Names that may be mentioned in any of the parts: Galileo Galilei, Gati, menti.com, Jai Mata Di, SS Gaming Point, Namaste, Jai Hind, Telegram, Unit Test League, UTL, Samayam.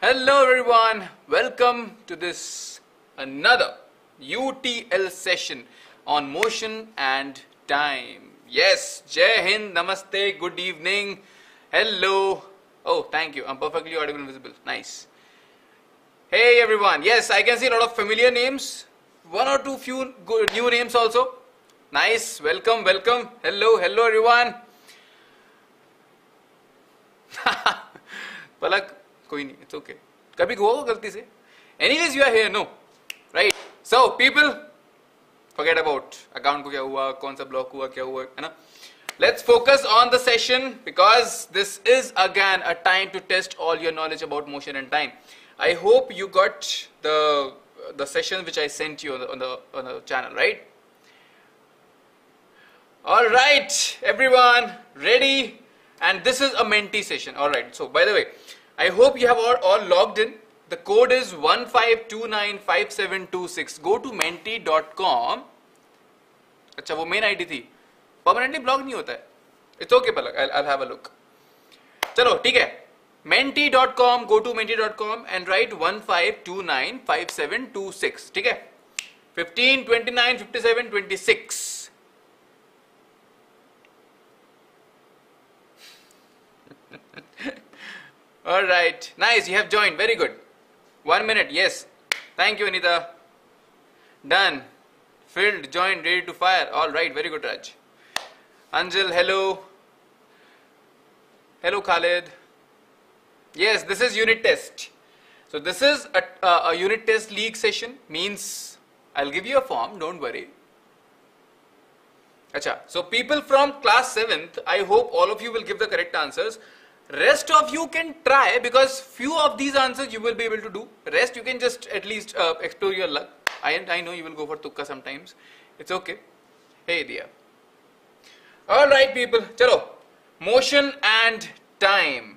Hello everyone, welcome to this another UTL session on motion and time. Yes, Jai Hind, Namaste, good evening, hello. Oh, thank you, I'm perfectly audible and visible, nice. Hey everyone, yes, I can see a lot of familiar names, one or two few good new names also. Nice, welcome, welcome, hello, hello everyone. Palak, koi nahi, it's okay. Kabhi hua galti se. Anyways, you are here, no? Right. So, people, forget about account ko kya hua, kaun sa block hua, kya hua, hai na? Let's focus on the session because this is again a time to test all your knowledge about motion and time. I hope you got the session which I sent you on the channel, right? Alright, everyone, ready? And this is a Menti session. Alright, so by the way, I hope you have all logged in. The code is 15295726. Go to menti.com. Achha, wo main ID thi. Permanently blocked nahi hota hai. It's okay, Palak. I'll have a look. Chalo, theek hai. Menti.com, go to menti.com and write 15295726. Theek hai? 15295726. Alright, nice, you have joined, very good. 1 minute, yes. Thank you, Anita. Done. Filled, joined, ready to fire. Alright, very good, Raj. Anjal, hello. Hello, Khalid. Yes, this is unit test. So this is a unit test league session. Means, I'll give you a form, don't worry. Achha. So people from class 7th, I hope all of you will give the correct answers. Rest of you can try because few of these answers you will be able to do. Rest you can just at least explore your luck. I know you will go for tukka sometimes. It's okay. Hey Diya. Alright people. Chalo. Motion and time.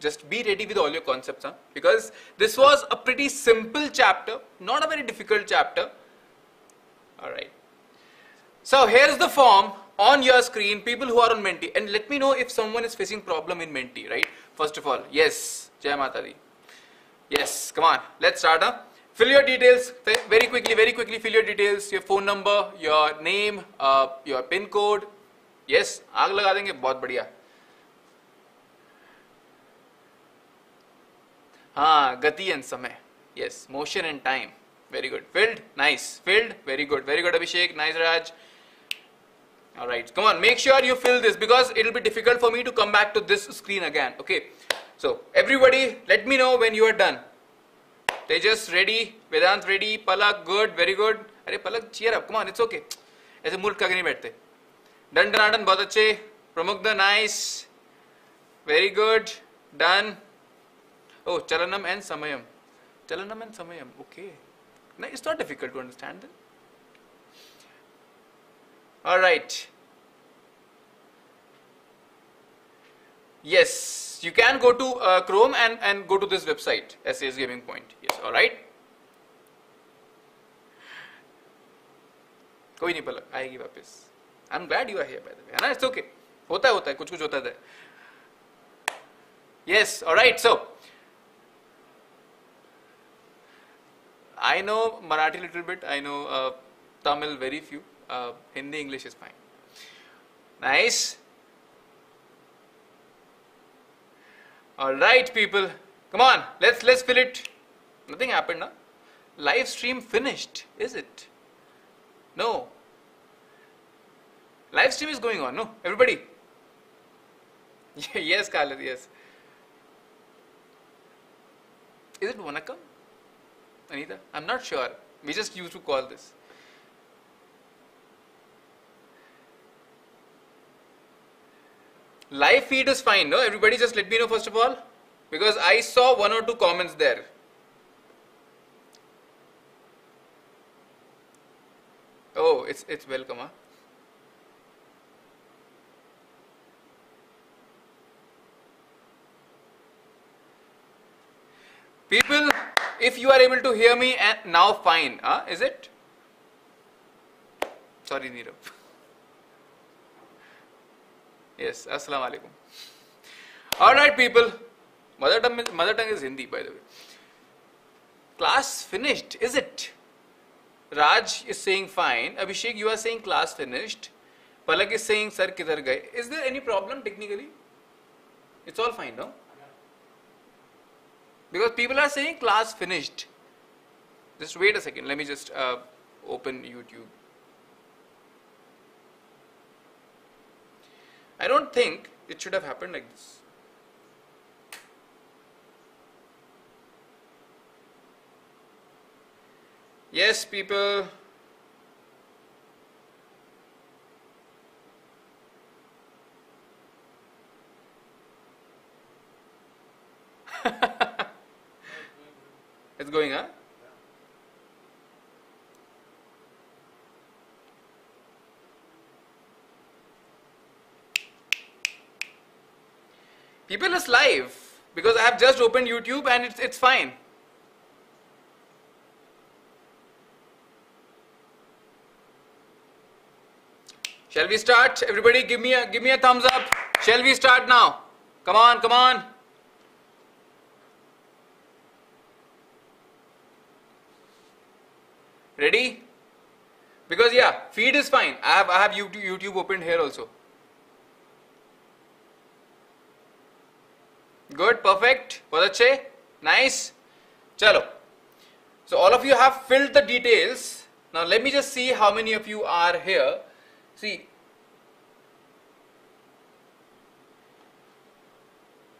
Just be ready with all your concepts. Huh? Because this was a pretty simple chapter. Not a very difficult chapter. Alright. So here's the form. On your screen, people who are on Menti, and let me know if someone is facing problem in Menti, right? First of all, yes, Jai Mata Di. Yes, come on, let's start. Huh? Fill your details very quickly. Fill your details, your phone number, your name, your pin code. Yes, aag laga denge, bahut badhiya. Ah, Gati and Samay. Yes, motion and time. Very good. Filled, nice. Filled, very good, Abhishek. Nice, Raj. Alright, come on, make sure you fill this because it will be difficult for me to come back to this screen again, okay. So, everybody, let me know when you are done. Tejas, ready, Vedant, ready, Palak, good, very good. Arey Palak, cheer up, come on, it's okay. Aise mulk ka nahi baithte. Dandanadan, bahut acche. Pramukda, nice. Very good, done. Oh, Chalanam and Samayam. Chalanam and Samayam, okay. No, it's not difficult to understand then. Alright. Yes, you can go to Chrome and go to this website, SS Gaming Point. Yes, alright. Koi nahi Palak, aayegi वापस. I'm glad you are here by the way. Anna, it's okay. Hota hai, kuch hota hai. Yes, alright, so. I know Marathi little bit, I know Tamil very few. Hindi, English is fine. Nice. Alright people. Come on. Let's fill it. Nothing happened, na? Live stream finished. Is it? No. Live stream is going on, no? Everybody. Yes, Khalid, yes. Is it Wanakam? Anita? I'm not sure. We just used to call this. Live feed is fine, no? Everybody just let me know first of all. Because I saw one or two comments there. Oh, it's welcome, huh? People, if you are able to hear me now, fine, huh? Is it? Sorry, Nirav. Yes, assalamu alaikum. Alright people, Mother tongue is Hindi, by the way. Class finished, is it? Raj is saying fine. Abhishek, you are saying class finished. Palak is saying sir kidhar gaye. Is there any problem technically? It's all fine, no? Because people are saying class finished. Just wait a second. Let me just open YouTube. I don't think it should have happened like this. Yes, people. It's going, huh? People is live because I have just opened YouTube and it's fine. Shall we start? Everybody give me a thumbs up. Shall we start now? Come on, come on. Ready? Because yeah, feed is fine. I have YouTube opened here also. Good, perfect. Bahut acche. Nice. Chalo. So all of you have filled the details. Now let me just see how many of you are here. See.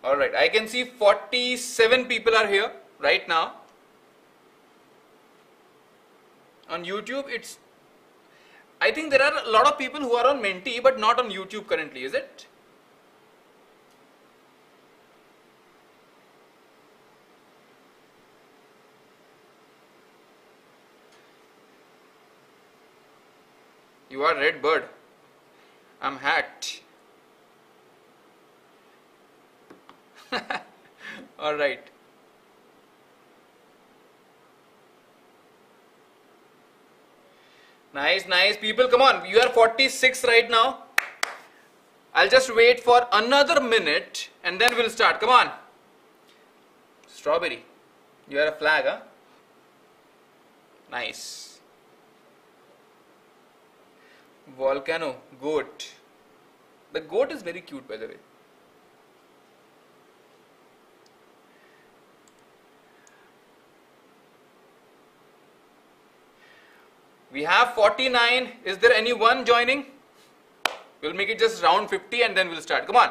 Alright, I can see 47 people are here right now. On YouTube, it's... I think there are a lot of people who are on Menti but not on YouTube currently, is it? You are red bird. I'm hat. All right. Nice, nice people. Come on. You are 46 right now. I'll just wait for another minute and then we'll start. Come on. Strawberry. You are a flag, huh? Nice. Volcano, goat. The goat is very cute, by the way. We have 49. Is there anyone joining? We'll make it just round 50 and then we'll start. Come on.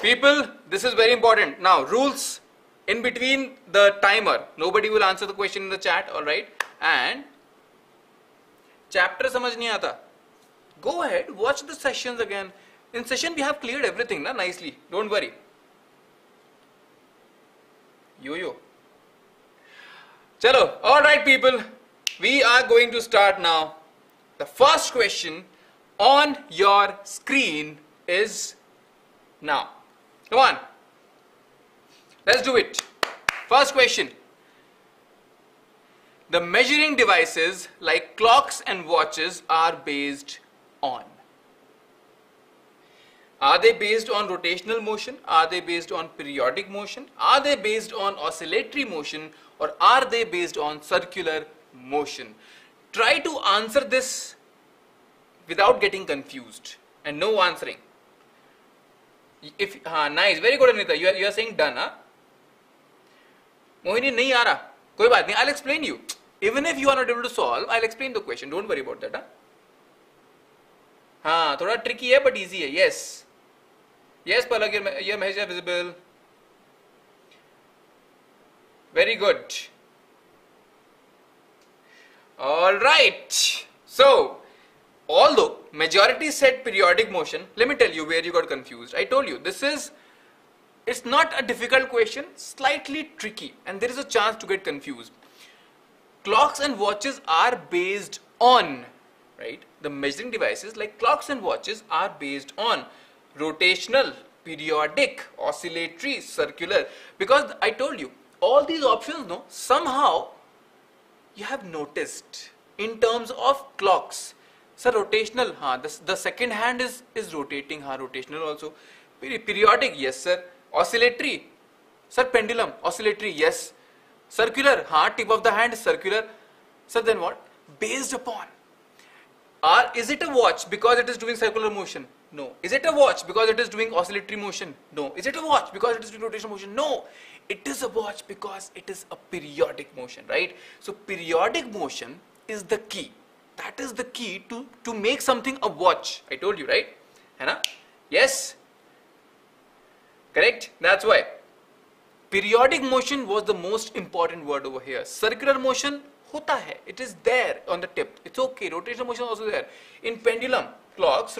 People, this is very important. Now, rules in between the timer. Nobody will answer the question in the chat, alright? And chapter samajh nahi aata. Go ahead, watch the sessions again. In session, we have cleared everything na, nicely. Don't worry. Yo-yo. Chalo. Alright people, we are going to start now. The first question on your screen is now. Come on. Let's do it. First question. The measuring devices like clocks and watches are based on? Are they based on rotational motion? Are they based on periodic motion? Are they based on oscillatory motion? Or are they based on circular motion? Try to answer this without getting confused and no answering. If nice, very good Anita, you are saying done, huh? Mohini nahi aa raha, koi baat nahi, I'll explain you. Even if you are not able to solve, I'll explain the question, don't worry about that, huh? हाँ थोड़ा tricky है but easy है. Yes, yes Palak, your message is visible. Very good. All right. So although majority said periodic motion, let me tell you where you got confused. I told you this is, it's not a difficult question, slightly tricky, and there is a chance to get confused. Clocks and watches are based on. Right? The measuring devices like clocks and watches are based on rotational, periodic, oscillatory, circular. Because I told you, all these options, no, somehow you have noticed in terms of clocks. Sir, rotational, huh? The second hand is rotating, huh? Rotational also. Periodic, yes sir. Oscillatory, Sir, pendulum, oscillatory, yes. Circular, huh? Tip of the hand, circular. Sir, then what? Based upon. Or is it a watch because it is doing circular motion? No. Is it a watch because it is doing oscillatory motion? No. Is it a watch because it is doing rotational motion? No. It is a watch because it is a periodic motion, right? So periodic motion is the key. That is the key to make something a watch. I told you, right? Hannah? Yes? Correct? That's why. Periodic motion was the most important word over here. Circular motion hota hai. It is there on the tip. It's okay. Rotational motion is also there. In pendulum, clocks,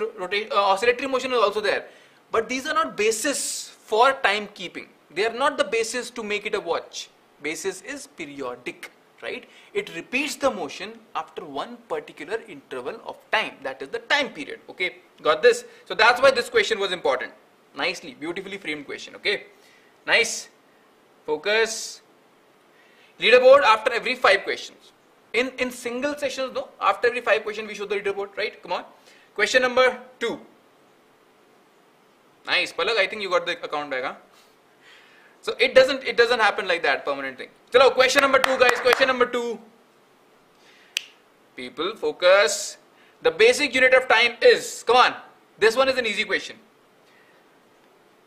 oscillatory motion is also there. But these are not basis for timekeeping. They are not the basis to make it a watch. Basis is periodic, right? It repeats the motion after one particular interval of time. That is the time period. Okay, got this? So that's why this question was important. Nicely, beautifully framed question. Okay, nice. Focus. Leaderboard after every 5 questions. In single sessions though, after every 5 questions we show the leaderboard, right? Come on. Question number 2. Nice. Palak, I think you got the account back, huh? So it doesn't happen like that, permanent thing. Chalo, question number 2 guys, question number 2. People, focus. The basic unit of time is, come on. This one is an easy question.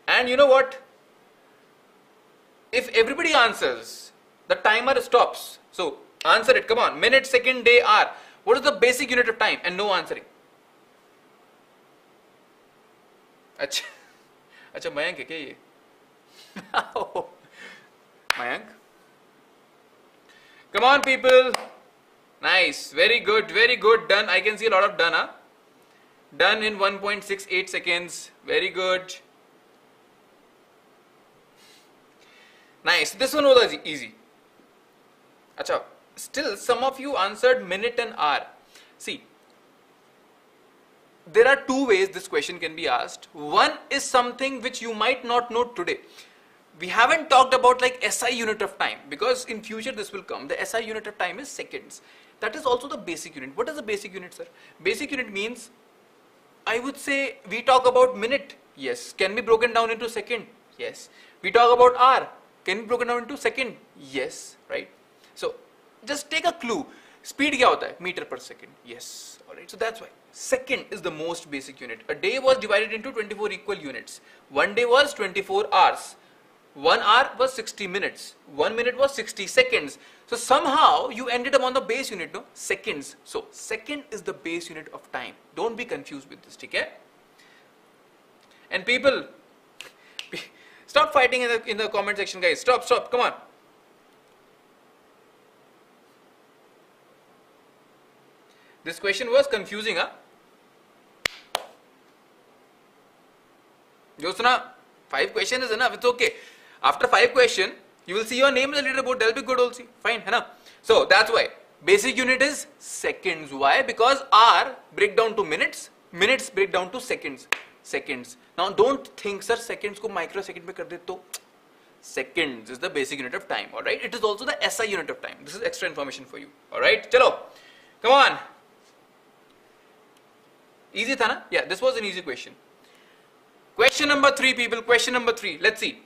And you know what? If everybody answers, the timer stops. So answer it. Come on. Minute, second, day, hour. What is the basic unit of time? And no answering. Achha. Achha, Mayank hai kya ye? No. Mayank. Come on, people. Nice. Very good. Very good. Done. I can see a lot of done. Huh? Done in 1.68 seconds. Very good. Nice. This one was easy. Achha. Still, some of you answered minute and hour. See, there are 2 ways this question can be asked. One is something which you might not know today. We haven't talked about like SI unit of time because in future this will come. The SI unit of time is seconds. That is also the basic unit. What is the basic unit, sir? Basic unit means, I would say we talk about minute. Yes. Can be broken down into second. Yes. We talk about hour. Can be broken down into second? Yes, right? So just take a clue. Speed kya hota hai? Meter per second. Yes, alright. So that's why second is the most basic unit. A day was divided into 24 equal units. One day was 24 hours. 1 hour was 60 minutes. 1 minute was 60 seconds. So somehow you ended up on the base unit, no? Seconds. So second is the base unit of time. Don't be confused with this, okay? And people, stop fighting in the comment section, guys. Stop. Come on. This question was confusing, huh? Josna, 5 questions is enough. It's okay. After 5 questions, you will see your name in the leaderboard. That'll be good also. Fine, hai na? So that's why basic unit is seconds. Why? Because hour break down to minutes. Minutes break down to seconds. Seconds. Now don't think, sir, seconds ko microsecond mein kar de to. Seconds is the basic unit of time, alright? It is also the SI unit of time. This is extra information for you, alright? Chalo, come on. Easy tha na? Yeah, this was an easy question. Question number 3, people, question number 3. Let's see.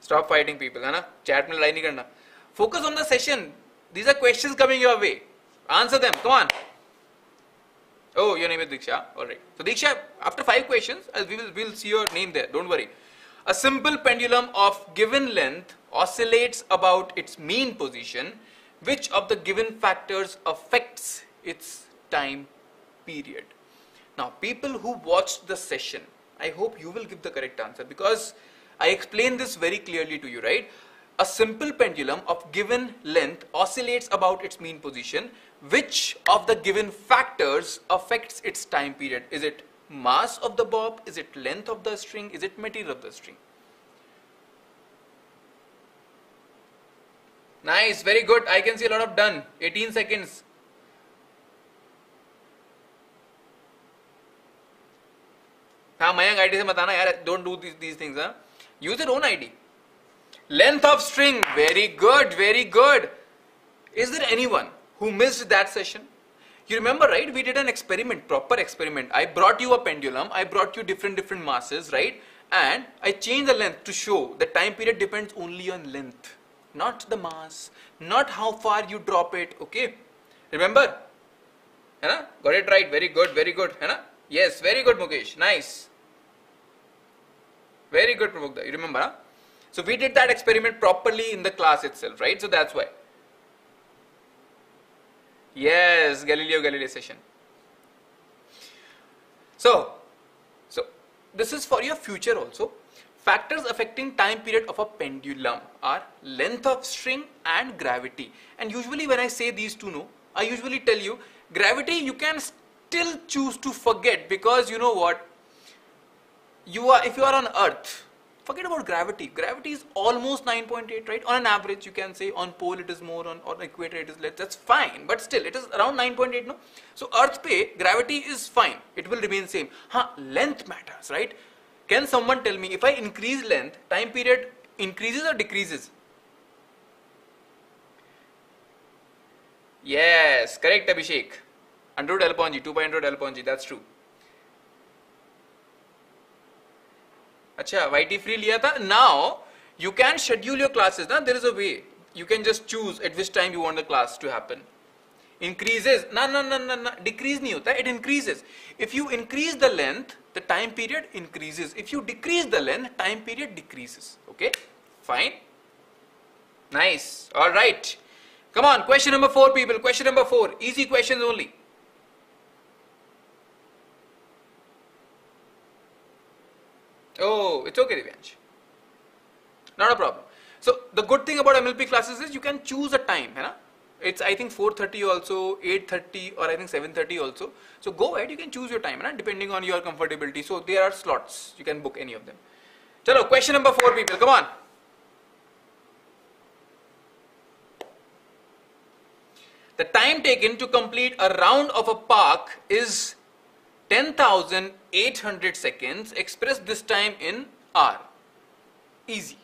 Stop fighting, people, hai na? Chat mein lie nahi karna. Focus on the session. These are questions coming your way. Answer them. Come on. Oh, your name is Diksha. Alright. So Diksha, after 5 questions, we'll see your name there. Don't worry. A simple pendulum of given length oscillates about its mean position. Which of the given factors affects its time period? Now, people who watched the session, I hope you will give the correct answer because I explained this very clearly to you, right? A simple pendulum of given length oscillates about its mean position. Which of the given factors affects its time period? Is it mass of the bob? Is it length of the string? Is it material of the string? Nice, very good. I can see a lot of done. 18 seconds. Haan, Mayank, ID se matana, yaar. Don't do these things. Huh? Use your own ID. Length of string. Very good. Very good. Is there anyone who missed that session? You remember, right? We did an experiment, proper experiment. I brought you a pendulum. I brought you different masses, right? And I changed the length to show the time period depends only on length, not the mass, not how far you drop it. Okay? Remember? Got it right. Very good. Very good. Yes. Very good, Mukesh. Nice. Very good, Pravokta. You remember? Huh? So we did that experiment properly in the class itself, right? So that's why. Yes, Galileo Galilei session. So this is for your future also. Factors affecting time period of a pendulum are length of string and gravity. And usually when I say these two, no, I usually tell you gravity you can still choose to forget, because you know what? If you are on Earth, forget about gravity. Gravity is almost 9.8, right? On an average, you can say on pole it is more, on equator it is less. That's fine, but still it is around 9.8, no? So Earth pe gravity is fine. It will remain same. Huh, length matters, right? Can someone tell me if I increase length, time period increases or decreases? Yes, correct, Abhishek. 100 Lpg, 2.100 Lpg, that's true. Achha, YT free liya tha. Now you can schedule your classes. Na? There is a way. You can just choose at which time you want the class to happen. Increases. No. Decrease nahi hota. It increases. If you increase the length, the time period increases. If you decrease the length, time period decreases. Okay? Fine. Nice. Alright. Come on. Question number 4, people. Question number 4. Easy questions only. Oh, it's okay, Divyansh. Not a problem. So the good thing about MLP classes is you can choose a time, hai na? It's I think 4:30 also, 8:30, or I think 7:30 also. So go ahead, you can choose your time, hai na? Depending on your comfortability. So there are slots, you can book any of them. Chalo, question number 4, people, come on. The time taken to complete a round of a park is 10,800 seconds. Express this time in R. Easy.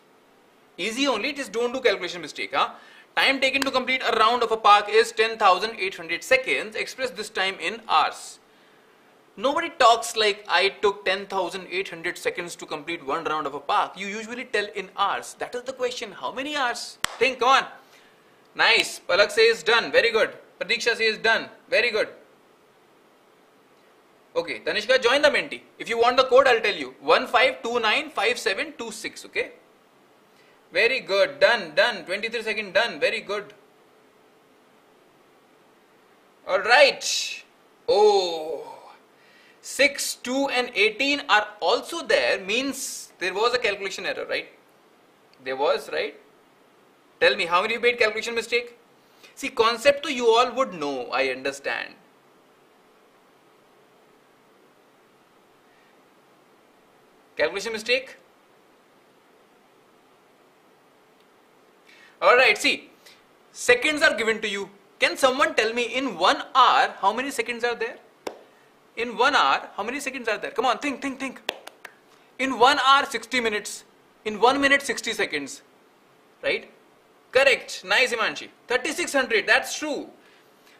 Easy only. Just don't do calculation mistake. Huh? Time taken to complete a round of a park is 10,800 seconds. Express this time in Rs. Nobody talks like I took 10,800 seconds to complete one round of a park. You usually tell in Rs. That is the question. How many Rs? Think. Come on. Nice. Palak says done. Very good. Pratiksha says done. Very good. Okay, Tanishka, join the Menti. If you want the code, I'll tell you. 15295726, okay? Very good. Done, done. 23 seconds done. Very good. Alright. Oh. 6, 2 and 18 are also there. Means there was a calculation error, right? There was, right? Tell me, how many you made calculation mistake? See, concept you all would know, I understand. Calculation mistake. Alright, see, seconds are given to you. Can someone tell me in 1 hour how many seconds are there? In 1 hour, how many seconds are there? Come on, think. In 1 hour, 60 minutes. In 1 minute, 60 seconds. Right? Correct. Nice, Imanshi. 3600, that's true.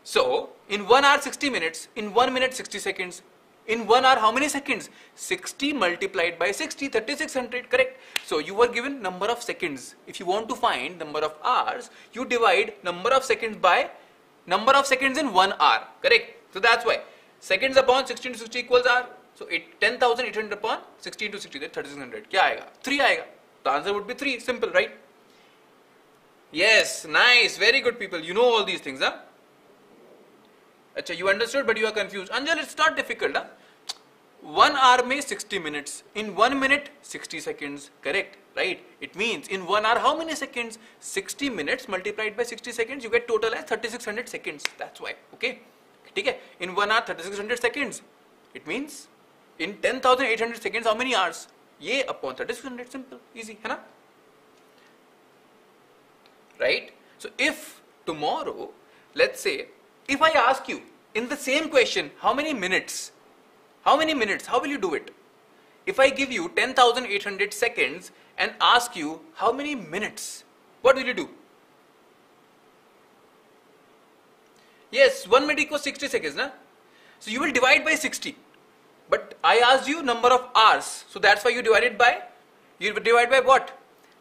So, in 1 hour, 60 minutes. In 1 minute, 60 seconds. In 1 hour, how many seconds? 60 multiplied by 60, 3600, correct? So you were given number of seconds. If you want to find number of hours, you divide number of seconds by number of seconds in 1 hour, correct? So that's why seconds upon 16 to 60 equals hour. So 10,800 upon 16 to 60, that's 3600. Kya aega? 3 aega. The answer would be 3, simple, right? Yes, nice, very good, people. You know all these things, huh? Achha, you understood, but you are confused. Anjal, it's not difficult. Huh? 1 hour mein 60 minutes. In 1 minute, 60 seconds. Correct, right? It means in 1 hour, how many seconds? 60 minutes multiplied by 60 seconds, you get total as 3600 seconds. That's why, okay? In 1 hour, 3600 seconds. It means in 10,800 seconds, how many hours? Ye upon 3600, simple, easy, hai na? Right? So if tomorrow, let's say, if I ask you in the same question, how many minutes, how will you do it? If I give you 10,800 seconds and ask you how many minutes, what will you do? Yes, 1 minute equals 60 seconds, na? So you will divide by 60. But I asked you number of hours. So that's why you divided by? You divide by what?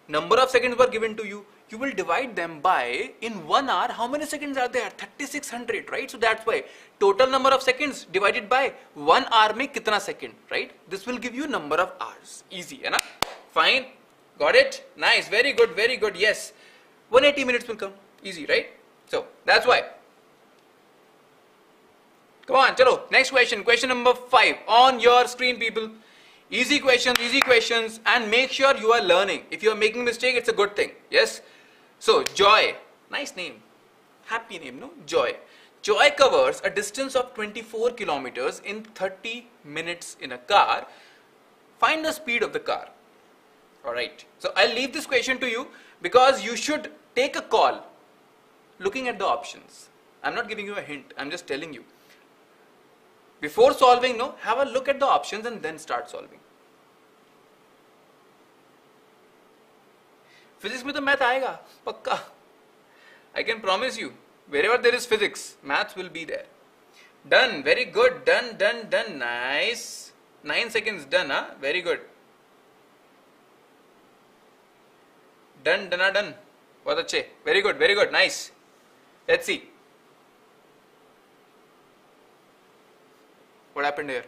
Number of seconds were given to you. You will divide them by, in 1 hour, how many seconds are there? 3600, right? So that's why total number of seconds divided by 1 hour mein kitna second, right? This will give you number of hours. Easy, na? Fine. Got it? Nice. Very good. Very good. Yes. 180 minutes will come. Easy, right? So that's why. Come on, chalo. Next question. Question number 5 on your screen, people. Easy questions, and make sure you are learning. If you are making mistake, it's a good thing. Yes. So Joy, nice name, happy name, no? Joy. Joy covers a distance of 24 kilometers in 30 minutes in a car. Find the speed of the car. All right. So I'll leave this question to you because you should take a call, looking at the options. I'm not giving you a hint. I'm just telling you. Before solving, no, have a look at the options and then start solving. Physics mein to math aayega, pakka. I can promise you, wherever there is physics, math will be there. Done, very good, done, done, done, nice. 9 seconds done, huh? Very good. Done, done, done. Bahut acche. Very good, nice. Let's see. What happened here?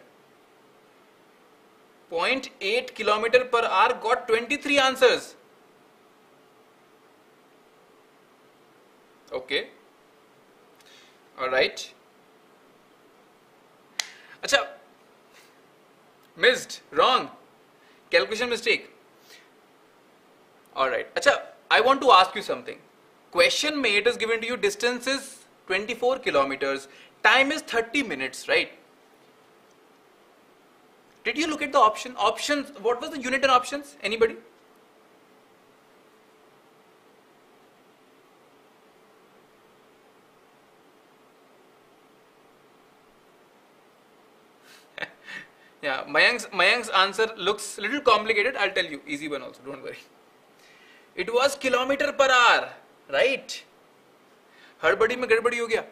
0.8 kilometer per hour got 23 answers. Okay. Alright. Acha. Missed. Wrong. Calculation mistake. Alright. Acha. I want to ask you something. Question made is given to you. Distance is 24 kilometers. Time is 30 minutes. Right. Did you look at the option? Options, what was the unit and options? Anybody? Yeah, Mayank's answer looks a little complicated. I'll tell you, easy one also, don't worry. It was kilometer per hour, right? Hadbadi mein gadbadi ho gaya.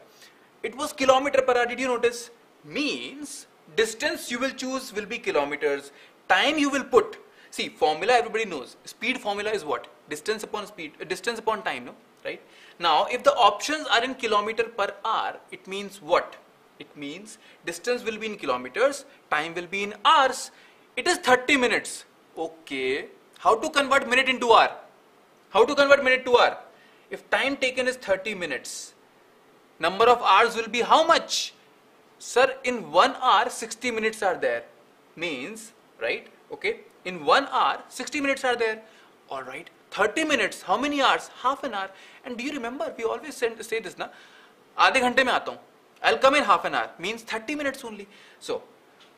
It was kilometer per hour, did you notice? Means, distance you will choose will be kilometers. Time you will put. See, formula everybody knows. Speed formula is what? Distance upon speed, distance upon time, no? Right? Now, if the options are in kilometer per hour, it means what? It means distance will be in kilometers, time will be in hours. It is 30 minutes. Okay. How to convert minute into hour? How to convert minute to hour? If time taken is 30 minutes, number of hours will be how much? Sir, in 1 hour, 60 minutes are there. Means, right? Okay. In 1 hour, 60 minutes are there. All right. 30 minutes. How many hours? Half an hour. And do you remember? We always say this, na? Aadhe ghante mein aata hun. I'll come in half an hour. Means 30 minutes only. So,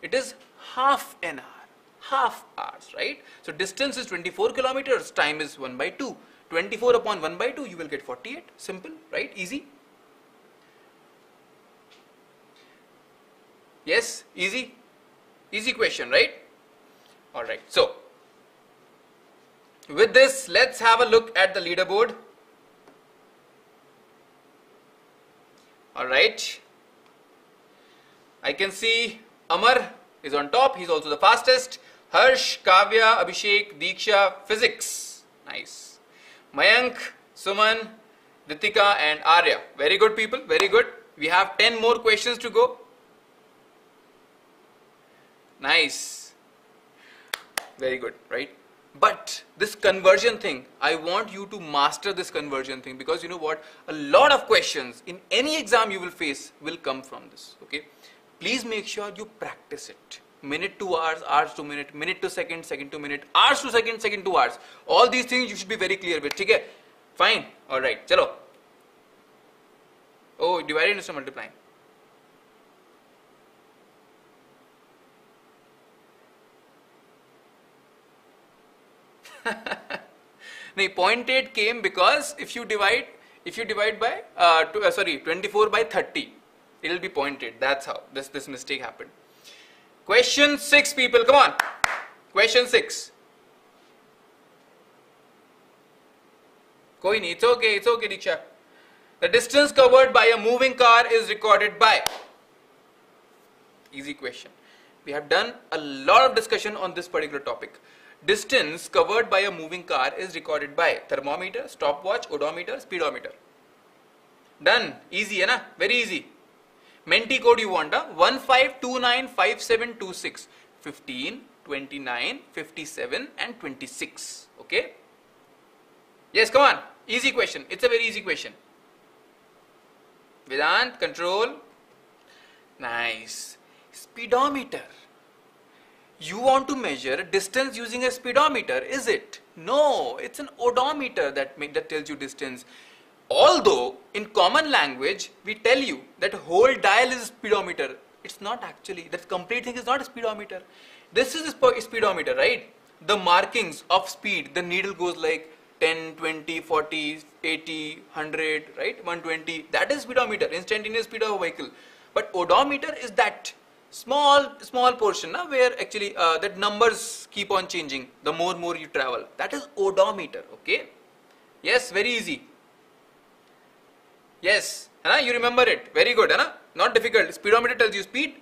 it is half an hour. Half hours, right? So, distance is 24 kilometers. Time is 1 by 2. 24 upon 1 by 2, you will get 48. Simple, right? Easy. Yes, easy. Easy question, right? Alright, so with this, let's have a look at the leaderboard. Alright. I can see Amar is on top. He's also the fastest. Harsh, Kavya, Abhishek, Diksha, Physics. Nice. Mayank, Suman, Ritika and Arya. Very good people. Very good. We have 10 more questions to go. Nice. Very good, right? But this conversion thing, I want you to master this conversion thing because you know what? A lot of questions in any exam you will face will come from this, okay? Please make sure you practice it. Minute to hours, hours to minute to second, second to minute, hours to second, second to hours. All these things you should be very clear with, okay? Fine, alright, chalo. Oh, dividing is multiplying. No, 0.8 came because if you divide by 24 by 30, it will be 0.8. That's how this mistake happened. Question 6, people, come on. Question 6. Koi nahi, it's okay, Diksha. The distance covered by a moving car is recorded by. Easy question. We have done a lot of discussion on this particular topic. Distance covered by a moving car is recorded by thermometer, stopwatch, odometer, speedometer. Done. Easy, hai na? Very easy. Menti code you want, huh? 15295726. 15, 29, 57 and 26. Okay? Yes, come on. Easy question. It's a very easy question. Vedant, control. Nice. Speedometer. You want to measure distance using a speedometer, is it? No, it's an odometer that tells you distance. Although in common language we tell you that whole dial is a speedometer. It's not actually. That complete thing is not a speedometer. This is a speedometer, right? The markings of speed, the needle goes like 10, 20, 40, 80, 100, right? 120. That is speedometer, instantaneous speed of a vehicle. But odometer is that small portion where actually that numbers keep on changing the more you travel. That is odometer. Okay, yes, very easy. Yes, you remember it. Very good, not difficult. Speedometer tells you speed,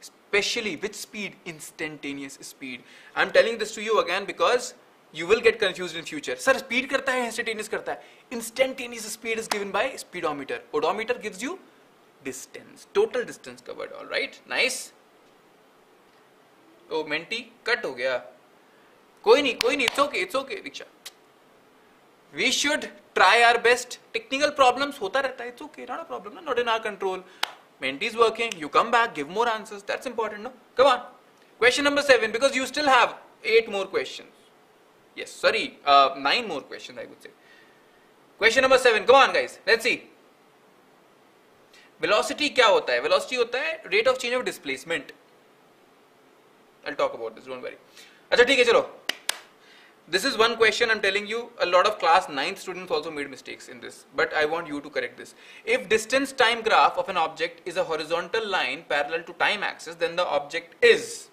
especially which speed? Instantaneous speed. I am telling this to you again because you will get confused in future. Sir, speed karta hai, instantaneous karta hai. Instantaneous speed is given by speedometer. Odometer gives you distance, total distance covered. All right, nice. Oh, Menti, cut ho gaya. Koi nahi, it's okay, Diksha. We should try our best. Technical problems hota rehta hai, it's okay, not a problem, not in our control. Menti is working, you come back, give more answers, that's important, no? Come on. Question number 7, because you still have 8 more questions. Yes, sorry, 9 more questions I would say. Question number 7, come on guys, let's see. Velocity kya hota hai? Velocity hota hai rate of change of displacement. I'll talk about this, don't worry. Achha, theek hai, chalo. This is one question I'm telling you. A lot of class 9th students also made mistakes in this, but I want you to correct this. If distance time graph of an object is a horizontal line parallel to time axis, then the object is.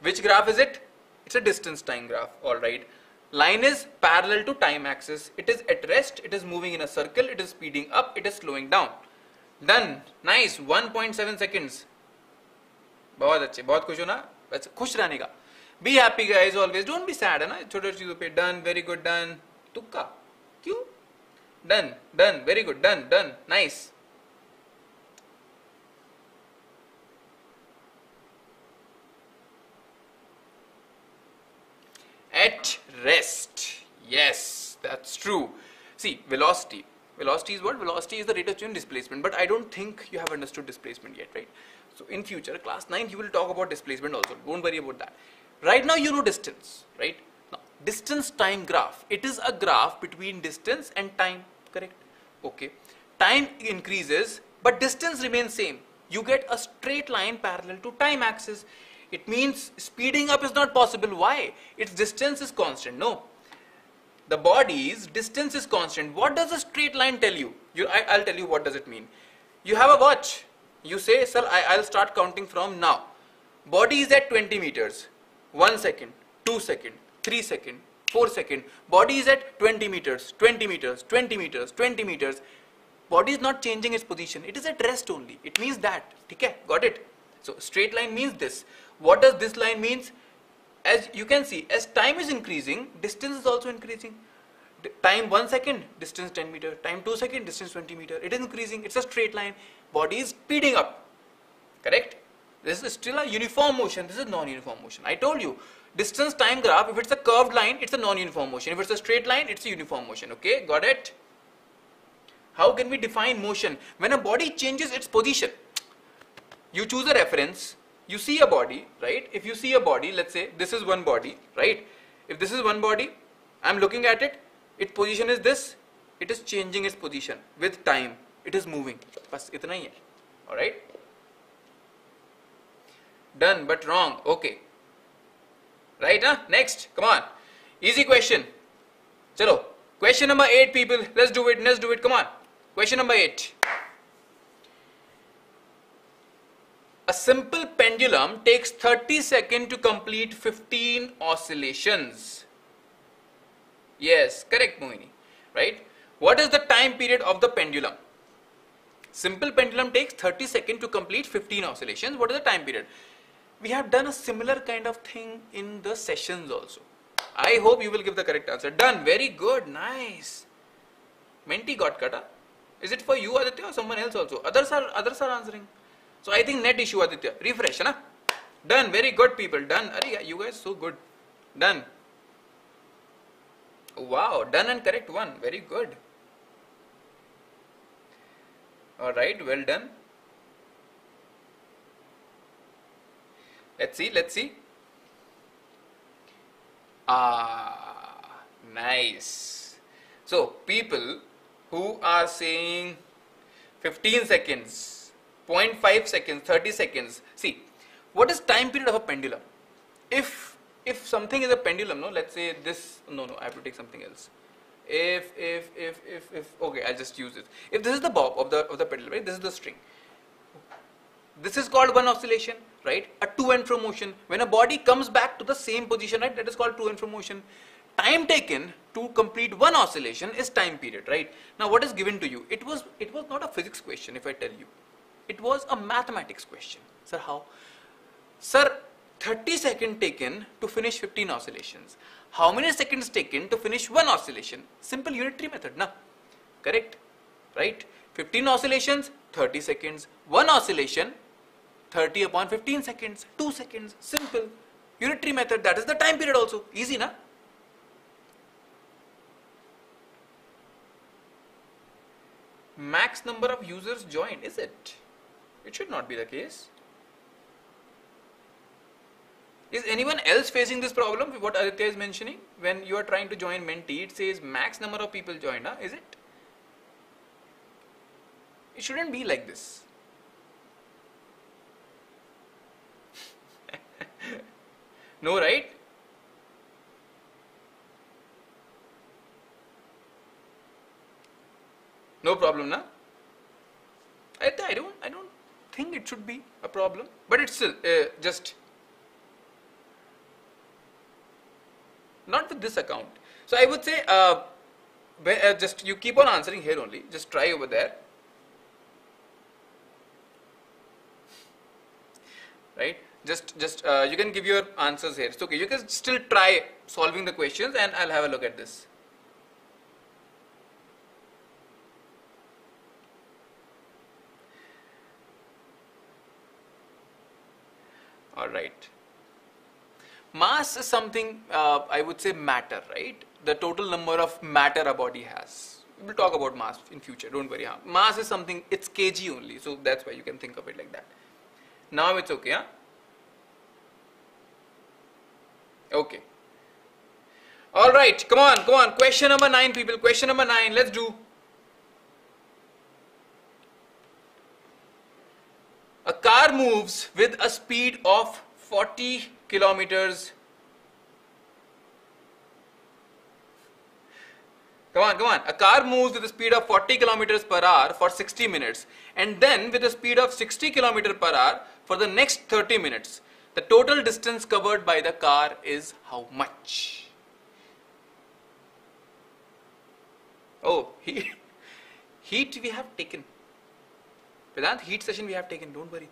Which graph is it? It's a distance time graph, alright. Line is parallel to time axis. It is at rest. It is moving in a circle. It is speeding up. It is slowing down. Done. Nice. 1.7 seconds. बहुत अच्छे. बहुत खुश हो ना? बस खुश रहने का. Be happy guys always. Don't be sad, है ना? छोटे चीजों पे. Done. Very good. Done. तुक्का. क्यों? Done. Done. Very good. Done. Done. Nice. At rest. Yes, that's true. See, velocity. Velocity is what? Velocity is the rate of change in displacement. But I don't think you have understood displacement yet, right? So in future, class 9, you will talk about displacement also. Don't worry about that. Right now, you know distance, right? Now, distance time graph. It is a graph between distance and time, correct? Okay. Time increases, but distance remains same. You get a straight line parallel to time axis. It means speeding up is not possible. Why? Its distance is constant. No. The body's distance is constant. What does a straight line tell you? I'll tell you what does it mean. You have a watch. You say, sir, I'll start counting from now. Body is at 20 meters. 1 second, 2 second, 3 second, 4 second. Body is at 20 meters, 20 meters, 20 meters, 20 meters. Body is not changing its position. It is at rest only. It means that. Okay, got it? So straight line means this. What does this line means? As you can see, as time is increasing, distance is also increasing. Time 1 second, distance 10 meter. Time 2 second, distance 20 meter. It is increasing. It's a straight line. Body is speeding up. Correct? This is still a uniform motion. This is non-uniform motion. I told you, distance time graph, if it's a curved line, it's a non-uniform motion. If it's a straight line, it's a uniform motion. Okay, got it? How can we define motion? When a body changes its position, you choose a reference. You see a body, right? If you see a body, let's say this is one body, right? If this is one body, I'm looking at it, its position is this, it is changing its position with time, it is moving. Bas itna hi hai. Alright? Done, but wrong. Okay. Right, huh? Next, come on. Easy question. Chalo. Question number 8, people. Let's do it. Come on. Question number 8. A simple pendulum takes 30 seconds to complete 15 oscillations. Yes, correct, Mohini, right? What is the time period of the pendulum? Simple pendulum takes 30 seconds to complete 15 oscillations. What is the time period? We have done a similar kind of thing in the sessions also. I hope you will give the correct answer. Done. Very good. Nice. Menti got cut. Huh? Is it for you, Aditya, or someone else also? Others are answering. So I think net issue, Aditya. Refresh. Huh? Done. Very good, people. Done. Arey, you guys so good. Done. Wow. Done and correct one. Very good. Alright. Well done. Let's see. Let's see. Ah, nice. So people who are saying 15 seconds, 0.5 seconds, 30 seconds. See, what is time period of a pendulum? If something is a pendulum, no, let's say this, no, I have to take something else. If okay, I'll just use this. If this is the bob of the pendulum, right? This is the string. This is called one oscillation, right? A to and fro motion. When a body comes back to the same position, right? That is called to and fro motion. Time taken to complete one oscillation is time period, right? Now, what is given to you? It was not a physics question, if I tell you. It was a mathematics question. Sir, how? Sir, 30 seconds taken to finish 15 oscillations. How many seconds taken to finish one oscillation? Simple unitary method, na? Correct? Right? 15 oscillations, 30 seconds. One oscillation, 30 upon 15 seconds, 2 seconds, simple. Unitary method, that is the time period also. Easy, na? Max number of users joined, is it? It should not be the case. Is anyone else facing this problem, what Aditya is mentioning? When you are trying to join Menti, it says max number of people joined, huh? Is it? It shouldn't be like this. No, right? No problem, na? I don't think it should be a problem, but it's still just not with this account. So I would say, just you keep on answering here only. Just try over there, right? Just you can give your answers here. It's okay. You can still try solving the questions, and I'll have a look at this. All right. Mass is something, I would say matter, right? The total number of matter a body has. We'll talk about mass in future. Don't worry. Huh? Mass is something, it's kg only. So that's why you can think of it like that. Now it's okay, huh? Okay. All right. Come on. Question number 9, people. Question number 9. Let's do. A car moves with a speed of 40 kilometers. Come on. A car moves with a speed of 40 kilometers per hour for 60 minutes and then with a speed of 60 kilometers per hour for the next 30 minutes. The total distance covered by the car is how much? Oh, heat we have taken. Vedant, heat session we have taken, don't worry.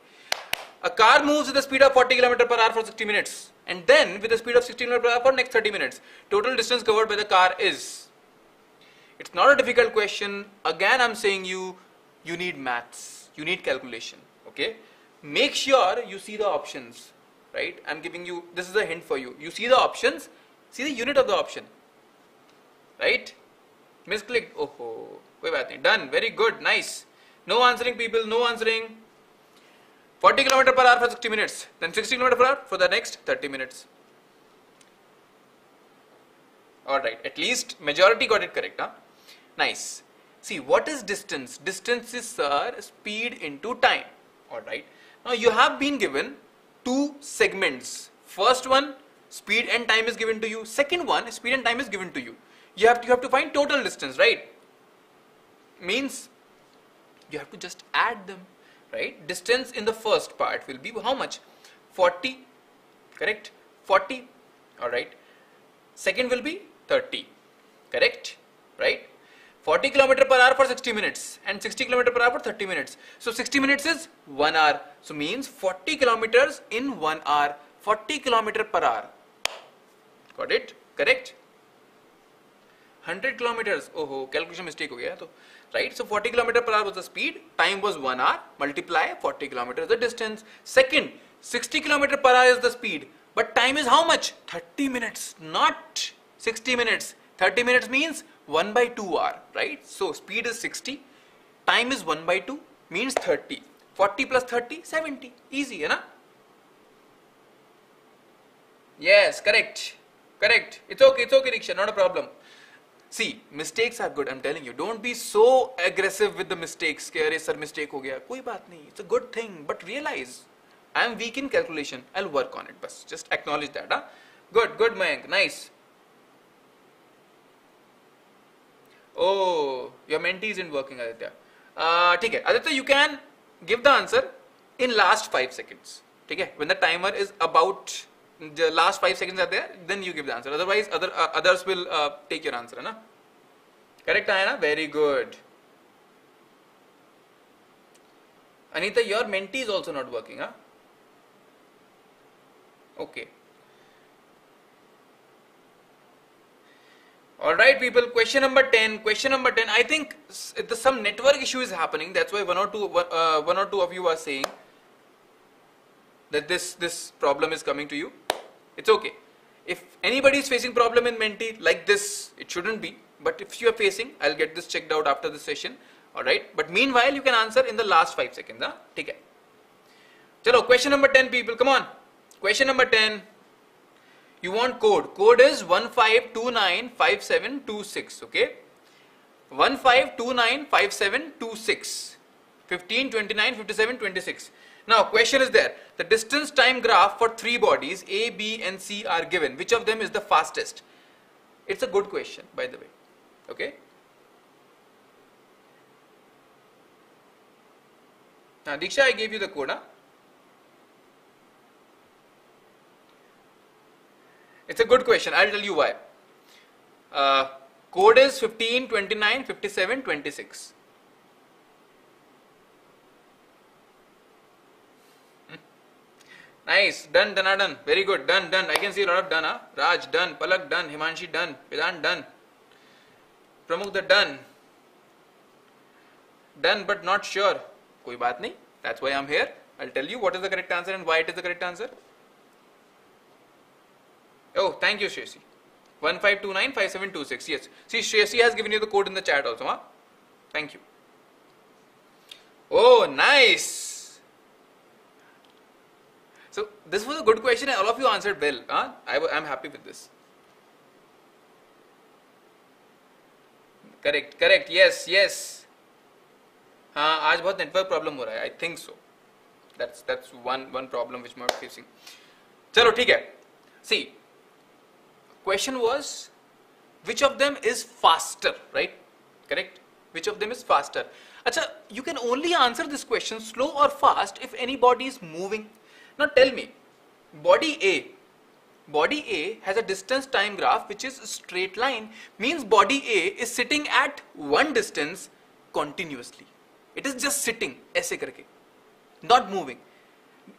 A car moves with a speed of 40 km per hour for 60 minutes and then with a speed of 60 km per hour for next 30 minutes. Total distance covered by the car is. It's not a difficult question. Again, I'm saying you need maths. You need calculation. Okay. Make sure you see the options, right? I'm giving you, this is a hint for you. You see the options, see the unit of the option, right? Misclicked. Oh, done. Very good. Nice. No answering, people. No answering. 40 km per hour for 60 minutes. Then 60 km per hour for the next 30 minutes. Alright. At least majority got it correct, huh? Nice. See, what is distance? Distance is, sir, speed into time. Alright. Now, you have been given two segments. First one, speed and time is given to you. Second one, speed and time is given to you. You have to find total distance, right? Means, you have to just add them, right? Distance in the first part will be how much? 40, correct? 40, alright. Second will be 30, correct? Right? 40 km per hour for 60 minutes and 60 km per hour for 30 minutes. So 60 minutes is 1 hour. So means 40 kilometers in 1 hour. 40 km per hour. Got it? Correct? 100 kilometers. Oh, calculation mistake. Right? So 40 km per hour was the speed. Time was 1 hour. Multiply 40 kilometers the distance. Second, 60 km per hour is the speed. But time is how much? 30 minutes. Not 60 minutes. 30 minutes means 1 by 2 hour, right? So speed is 60, time is 1 by 2 means 30. 40 plus 30, 70. Easy, na? Yes, correct. Correct. It's okay, Riksha, not a problem. See, mistakes are good, I'm telling you. Don't be so aggressive with the mistakes. Ke, sir, mistake ho gaya. Koi baat nahi. It's a good thing, but realize I'm weak in calculation. I'll work on it. Bas. Just acknowledge that. Huh? Good, good, Mayank. Nice. Oh, your mentee isn't working, Aditya. Okay, Aditya, you can give the answer in last 5 seconds. Okay, when the timer is about the last 5 seconds are there, then you give the answer. Otherwise, others will take your answer. Na? Correct, Ayana? Very good. Anita, your mentee is also not working. Huh? Okay. Alright people, question number 10, I think some network issue is happening, that's why one or two of you are saying that this problem is coming to you. It's okay. If anybody is facing problem in Menti like this, it shouldn't be, but if you are facing, I'll get this checked out after the session. Alright, but meanwhile you can answer in the last 5 seconds. Huh? Okay. Chalo, question number 10 people, come on. Question number 10. You want code. Code is 15295726. Okay, 15295726. 15, 29, 57, 26. Now question is there. The distance time graph for 3 bodies A, B, and C are given. Which of them is the fastest? It's a good question, by the way. Okay. Now Diksha, I gave you the code. Huh? It's a good question. I'll tell you why. Code is 15, 29, 57, 26. Nice. Done, done, done. Very good. Done, done. I can see a lot of done. Huh? Raj, done. Palak, done. Himanshi, done. Vedant, done. Pramukta, done. Done, but not sure. Koi baat nahi. That's why I'm here. I'll tell you what is the correct answer and why it is the correct answer. Oh, thank you, Shesi. 15295726. Yes. See, Shesi has given you the code in the chat also. Huh? Thank you. Oh, nice. So, this was a good question and all of you answered well. Huh? I'm happy with this. Correct, correct. Yes, yes. Haan, aaj bahut network problem ho raha hai. I think so. That's one problem which I'm facing. Chalo, theek hai. See. Question was, which of them is faster, right? Correct? Which of them is faster? Achha, you can only answer this question slow or fast if any body is moving. Now tell me, body A has a distance time graph which is a straight line, means body A is sitting at one distance continuously. It is just sitting, aise karke, not moving.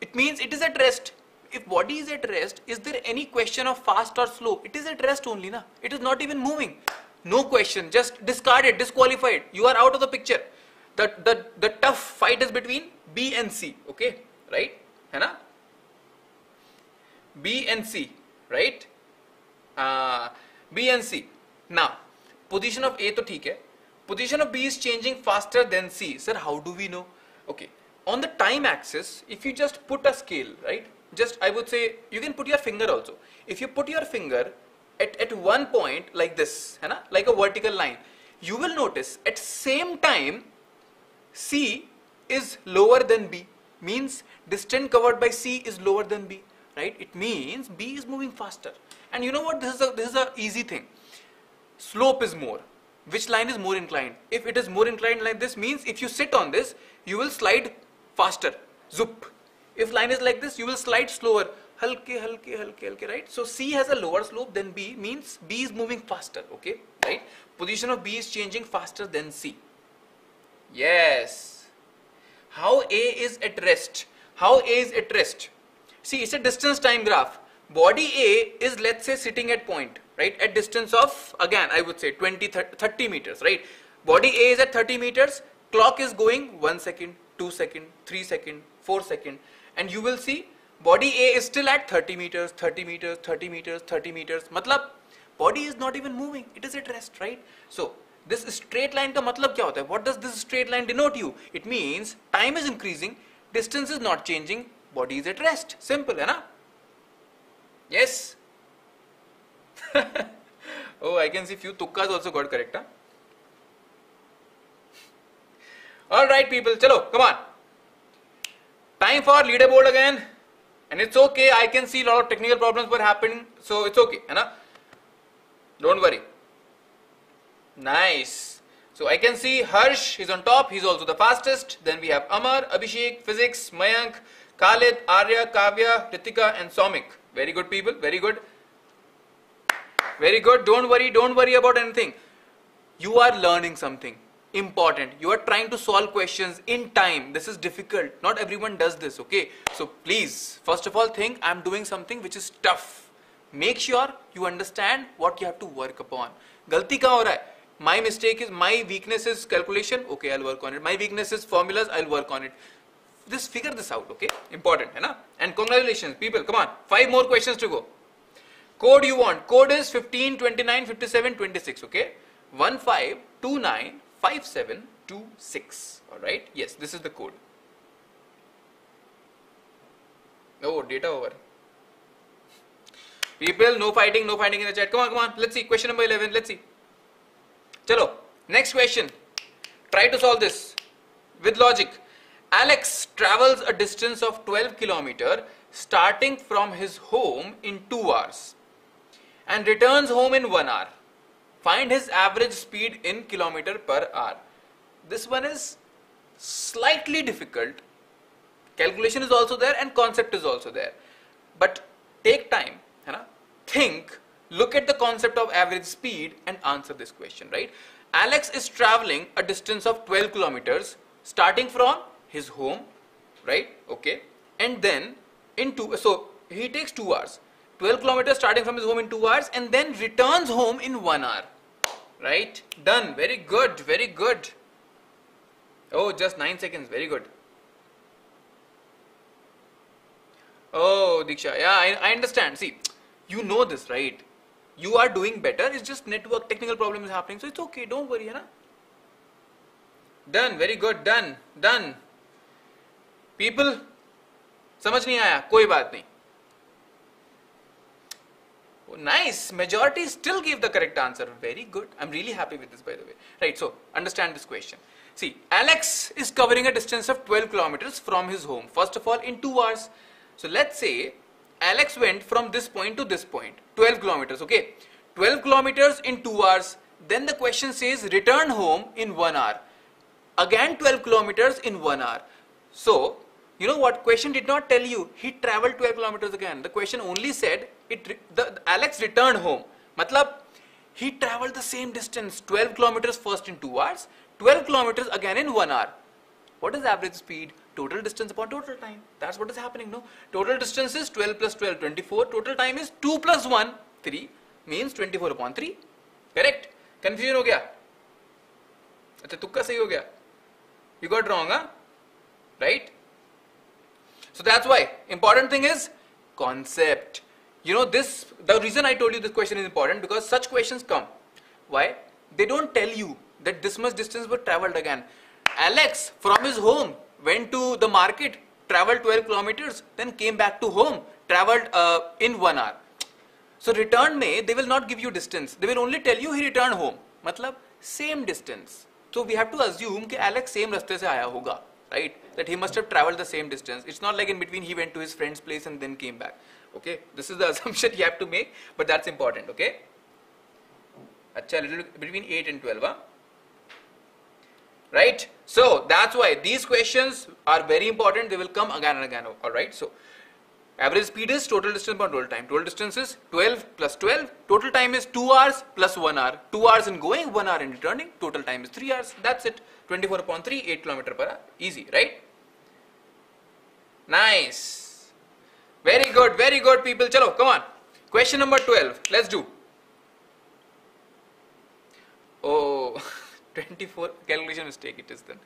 It means it is at rest. If body is at rest, is there any question of fast or slow? It is at rest only, na? It is not even moving. No question, just discard it, disqualify it. You are out of the picture. The tough fight is between B and C, okay? Right? Hai na? B and C, right? B and C. Now, position of A to theek hai. Position of B is changing faster than C. Sir, how do we know? Okay. On the time axis, if you just put a scale, right? Just I would say you can put your finger also. If you put your finger at one point like this, hai na? Like a vertical line, you will notice at same time C is lower than B, means distance covered by C is lower than B, right? It means B is moving faster. And you know what, this is a easy thing. Slope is more. Which line is more inclined? If it is more inclined like this, means if you sit on this, you will slide faster. Zoop. If line is like this, you will slide slower. halke, halke, halke, halke, right? So C has a lower slope than B, means B is moving faster, okay, right? Position of B is changing faster than C. Yes. How A is at rest? How A is at rest? See, it's a distance time graph. Body A is, let's say, sitting at point, right? At distance of, again, I would say 30 meters, right? Body A is at 30 meters. Clock is going 1 second, 2 second, 3 second, 4 second. And you will see body A is still at 30 meters, 30 meters, 30 meters, 30 meters. Matlab, body is not even moving. It is at rest, right? So, this straight line ka matlab kya hota hai? What does this straight line denote you? It means time is increasing, distance is not changing, body is at rest. Simple, hai na? Yes? Oh, I can see few tukkas also got correct, huh? Alright people, chalo, come on. Time for leaderboard again. And it's okay, I can see a lot of technical problems were happening. So it's okay, hai na? Don't worry. Nice. So I can see Harsh is on top, he's also the fastest. Then we have Amar, Abhishek, Physics, Mayank, Khalid, Arya, Kavya, Ritika and Somik. Very good people, very good. Very good, don't worry about anything. You are learning something important. You are trying to solve questions in time. This is difficult. Not everyone does this, okay? So please, first of all, think I'm doing something which is tough. Make sure you understand what you have to work upon. Galti kahan ho raha hai? My mistake is, my weakness is calculation. Okay, I'll work on it. My weakness is formulas. I'll work on it. Just figure this out, okay? Important, hai na? And congratulations, people. Come on. 5 more questions to go. Code you want. Code is 15, 29, 57, 26, okay? 15295726, alright? Yes, this is the code. Oh, data over. People, no fighting in the chat. Come on, come on. Let's see. Question number 11. Let's see. Chalo. Next question. Try to solve this with logic. Alex travels a distance of 12 km starting from his home in 2 hours and returns home in 1 hour. Find his average speed in km/h. This one is slightly difficult. Calculation is also there and concept is also there. But take time, hai na? Think, look at the concept of average speed and answer this question, right? Alex is traveling a distance of 12 kilometers starting from his home, right? Okay, and then so he takes 2 hours, 12 kilometers starting from his home in 2 hours, and then returns home in 1 hour, right? Done. Very good, very good. Oh, just 9 seconds. Very good. Oh, Diksha, yeah, I understand. See, you know this, right? You are doing better. It's just network technical problem is happening, so it's okay. Don't worry, hai na? Done. Very good. Done. Done. People, समझ नहीं आया, कोई बात नहीं. Oh, nice, majority still gave the correct answer. Very good. I'm really happy with this, by the way. Right, so understand this question. See, Alex is covering a distance of 12 kilometers from his home. First of all, in 2 hours. So let's say Alex went from this point to this point, 12 kilometers, okay? 12 kilometers in 2 hours. Then the question says return home in 1 hour. Again, 12 kilometers in 1 hour. So, you know what, question did not tell you he traveled 12 kilometers again. The question only said Alex returned home. Matlab, he traveled the same distance, 12 kilometers first in 2 hours, 12 kilometers again in 1 hour. What is average speed? Total distance upon total time. That's what is happening, no? Total distance is 12 plus 12, 24. Total time is 2 plus 1, 3. Means 24 upon 3. Correct? Confusion ho gaya? Achha, tukka sahi ho gaya. You got wrong, huh? Right? So that's why important thing is concept. You know this, the reason I told you this question is important because such questions come. Why? They don't tell you that this much distance was traveled again. Alex from his home went to the market, traveled 12 kilometers, then came back to home, traveled in 1 hour. So return mein, they will not give you distance. They will only tell you he returned home. Matlab, same distance. So we have to assume that Alex same raste se aaya hoga. Right, that he must have traveled the same distance. It's not like in between he went to his friend's place and then came back. Okay, this is the assumption you have to make, but that's important. Okay, achha, little between 8 and 12, huh? Right? So that's why these questions are very important. They will come again and again. All right. So Average speed is total distance upon total time. Total distance is 12 plus 12. Total time is 2 hours plus 1 hour. 2 hours in going, 1 hour in returning. Total time is 3 hours. That's it. 24 upon 3, 8 km per hour. Easy, right? Nice. Very good people. Chalo, come on. Question number 12. Let's do. Oh, 24 calculation mistake it is then.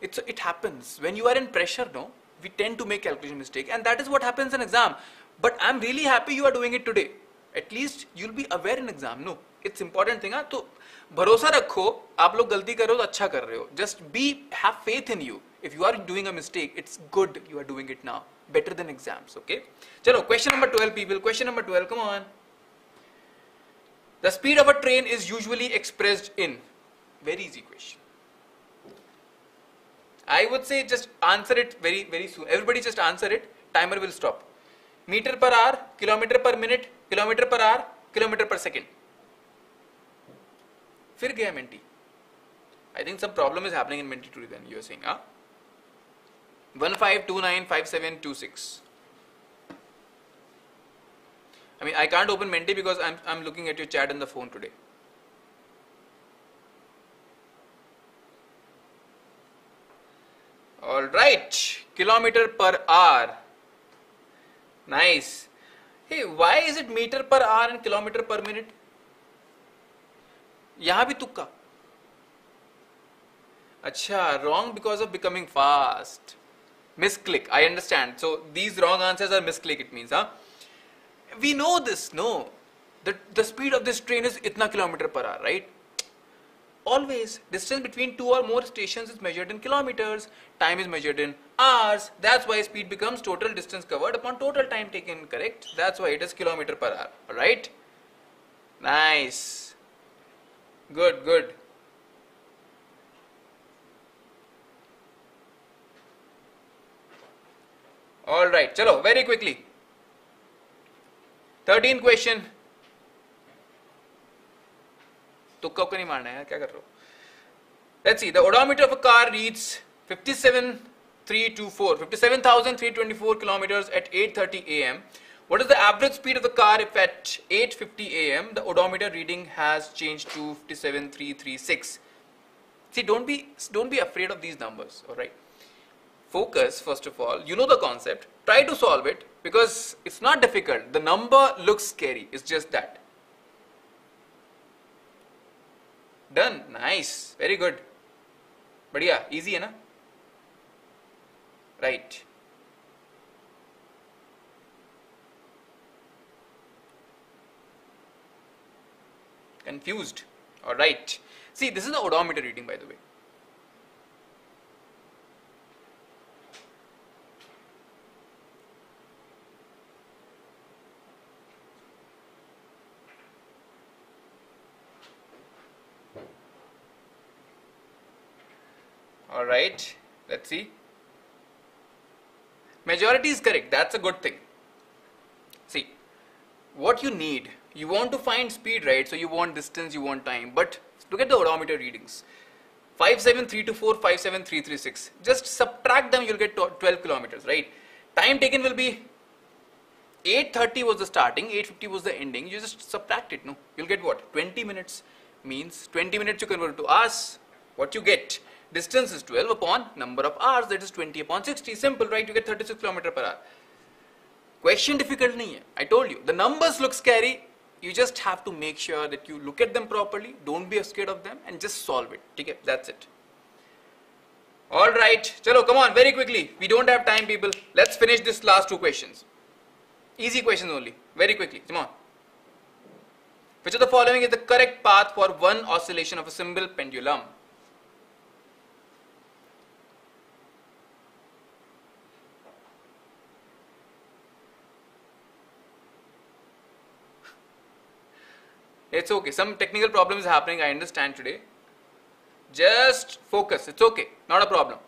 It happens. When you are in pressure, no? We tend to make calculation mistake, and that is what happens in exam. But I'm really happy you are doing it today. At least you'll be aware in exam. No, it's important thing. हाँ तो भरोसा रखो आप लोग गलती करो तो अच्छा कर रहे हो. Just be have faith in you. If you are doing a mistake, it's good you are doing it now. Better than exams. Okay. चलो question number 12 people. Question number 12. Come on. The speed of a train is usually expressed in. Very easy question. I would say just answer it very soon. Everybody just answer it. Timer will stop. Meter per hour, kilometer per minute, kilometer per hour, kilometer per second. Fir gaya menti. I think some problem is happening in menti today then. You are saying, huh? 15295726. I mean, I can't open menti because I'm looking at your chat on the phone today. All right, kilometer per hour. Nice. Hey, why is it meter per hour and kilometer per minute? यहाँ भी तुक्का. अच्छा, wrong because of becoming fast. Misclick. I understand. So these wrong answers are misclick. It means, huh? We know this. No, the speed of this train is इतना kilometer per hour, right? Always, distance between two or more stations is measured in kilometers, time is measured in hours. That's why speed becomes total distance covered upon total time taken, correct? That's why it is kilometer per hour, alright? Nice. Good, good. Alright, chalo, very quickly. 13 question. Let's see. The odometer of a car reads 57,324 kilometers at 8:30 a.m. What is the average speed of the car if at 8:50 a.m. the odometer reading has changed to 57,336? See, don't be afraid of these numbers. All right. Focus first of all. You know the concept. Try to solve it because it's not difficult. The number looks scary. It's just that. Done. Nice. Very good. But yeah, easy, na? Right. Confused. Alright. See, this is the odometer reading, by the way. Alright, let's see. Majority is correct. That's a good thing. See, what you need, you want to find speed, right? So you want distance, you want time. But look at the odometer readings. 57324, 57336. Just subtract them, you'll get 12 kilometers, right? Time taken will be 8:30 was the starting, 8:50 was the ending. You just subtract it, no? You'll get what? 20 minutes means 20 minutes you convert to hours. What you get? Distance is 12 upon number of hours, that is 20 upon 60. Simple, right? You get 36 km per hour. Question difficult nahi hai. I told you. The numbers look scary. You just have to make sure that you look at them properly. Don't be scared of them and just solve it. Okay? That's it. Alright. Chalo, come on. Very quickly. We don't have time, people. Let's finish this last two questions. Easy questions only. Very quickly. Come on. Which of the following is the correct path for one oscillation of a simple pendulum? It's okay. Some technical problem is happening. I understand today. Just focus. It's okay. Not a problem.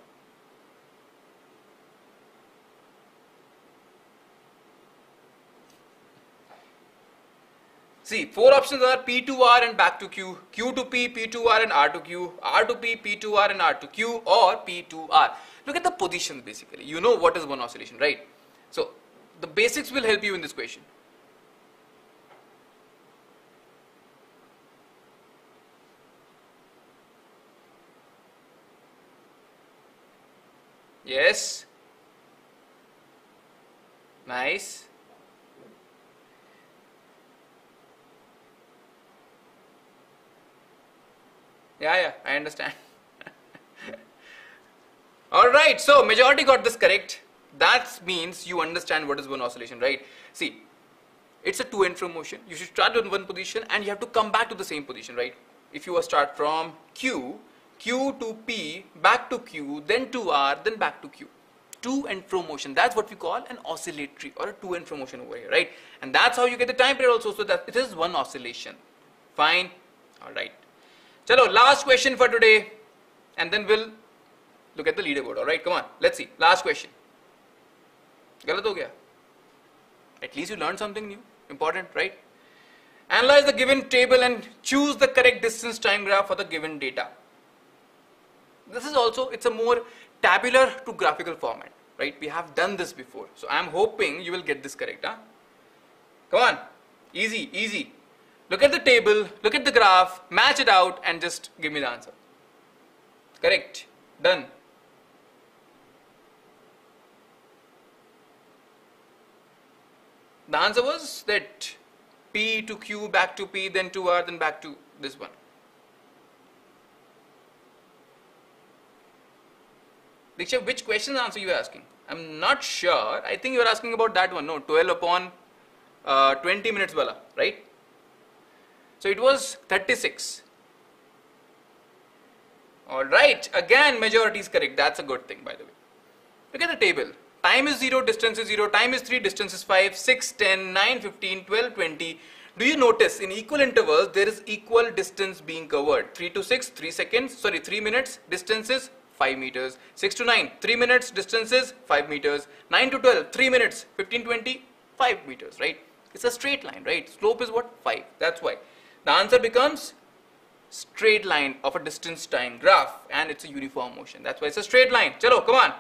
See, four options are P to R and back to Q, Q to P, P to R and R to Q, R to P, P to R and R to Q, or P to R. Look at the positions basically. You know what is one oscillation, right? So The basics will help you in this question. Yes. Nice. Yeah, I understand. Alright, so majority got this correct. That means you understand what is one oscillation, right? See, it's a to and from motion. You should start on one position and you have to come back to the same position, right? If you start from Q, Q to P, back to Q, then to R, then back to Q. To and from motion, that's what we call an oscillatory or a to and from motion over here, right? And that's how you get the time period also, so that it is one oscillation. Fine. Alright. Chalo, last question for today, and then we'll look at the leaderboard. Alright, come on, let's see. Last question. Galat ho gaya. At least you learned something new, important, right? Analyze the given table and choose the correct distance time graph for the given data. This is also, it's a more tabular to graphical format, right? We have done this before. So I'm hoping you will get this correct, huh? Come on, easy, easy. Look at the table, look at the graph, match it out and just give me the answer. Correct, done. The answer was that P to Q, back to P, then to R, then back to this one. Diksha, which question answer you are asking? I'm not sure. I think you are asking about that one. No, 12 upon 20 minutes wala, right? So it was 36. Alright, again majority is correct. That's a good thing, by the way. Look at the table. Time is 0, distance is 0, time is 3, distance is 5, 6, 10, 9, 15, 12, 20. Do you notice in equal intervals there is equal distance being covered? 3 to 6, 3 seconds, sorry, 3 minutes, distance is 5 meters. 6 to 9, 3 minutes, distance is 5 meters. 9 to 12, 3 minutes, 15, 20, 5 meters, right? It's a straight line, right? Slope is what? 5. That's why. The answer becomes straight line of a distance time graph and it's a uniform motion. That's why it's a straight line. Chalo, come on.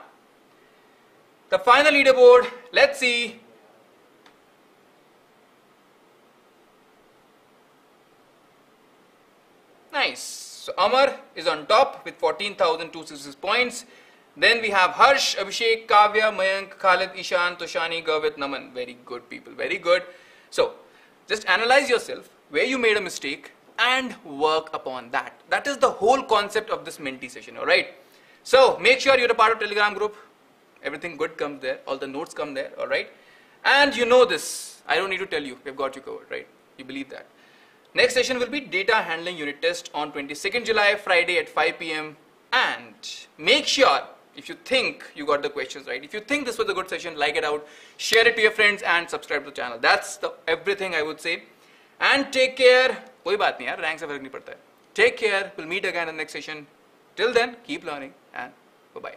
The final leaderboard, let's see. Nice. So Amar is on top with 14,266 points. Then we have Harsh, Abhishek, Kavya, Mayank, Khalid, Ishan, Toshani, Gavit, Naman. Very good people, very good. So just analyze yourself where you made a mistake and work upon that. That is the whole concept of this Menti session, alright? So make sure you're a part of Telegram group. Everything good comes there, all the notes come there, alright? And you know this, I don't need to tell you, we've got you covered, right? You believe that. Next session will be data handling unit test on 22nd July, Friday at 5 PM. And make sure, if you think you got the questions right, if you think this was a good session, like it out, share it to your friends and subscribe to the channel. That's everything I would say. And take care, koi baat nahi yaar, rank se farak nahi padta hai. Take care, we'll meet again in the next session. Till then, keep learning and bye-bye.